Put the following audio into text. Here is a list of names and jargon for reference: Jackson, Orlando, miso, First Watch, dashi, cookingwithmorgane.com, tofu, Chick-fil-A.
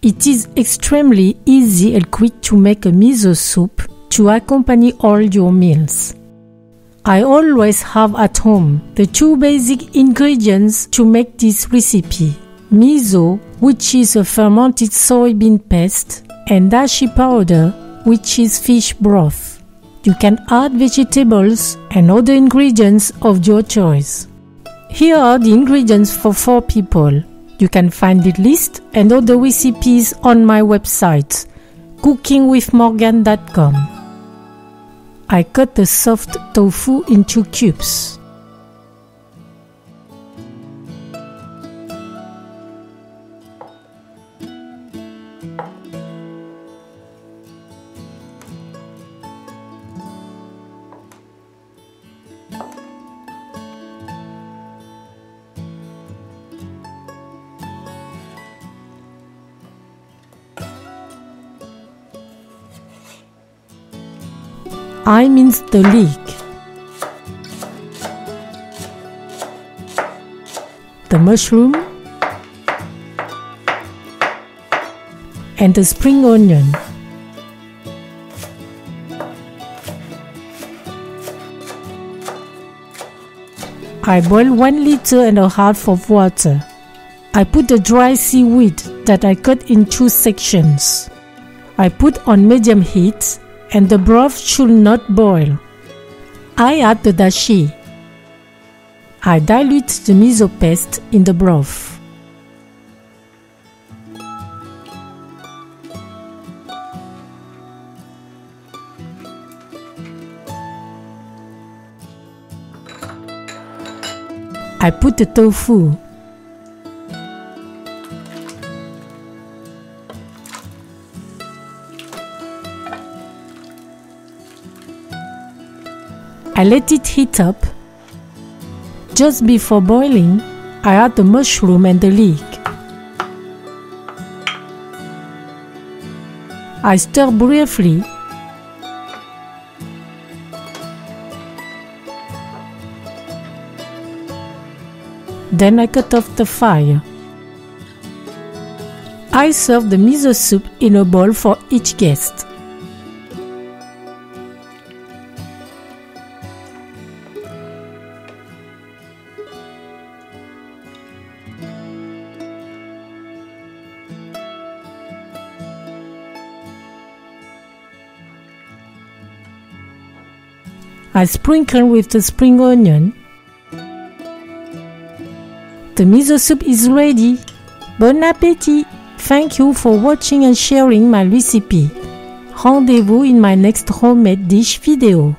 It is extremely easy and quick to make a miso soup to accompany all your meals. I always have at home the two basic ingredients to make this recipe: miso, which is a fermented soybean paste, and dashi powder, which is fish broth. You can add vegetables and other ingredients of your choice. Here are the ingredients for 4 people. You can find the list and other recipes on my website, cookingwithmorgane.com. I cut the soft tofu into cubes. I mince the leek, the mushroom, and the spring onion. I boil 1.5 liters of water. I put the dry seaweed that I cut in 2 sections. I put on medium heat, and the broth should not boil. I add the dashi. I dilute the miso paste in the broth. I put the tofu, I let it heat up. Just before boiling, I add the mushroom and the leek. I stir briefly. Then I cut off the fire. I serve the miso soup in a bowl for each guest. I sprinkle with the spring onion. The miso soup is ready. Bon appétit! Thank you for watching and sharing my recipe. Rendezvous in my next homemade dish video.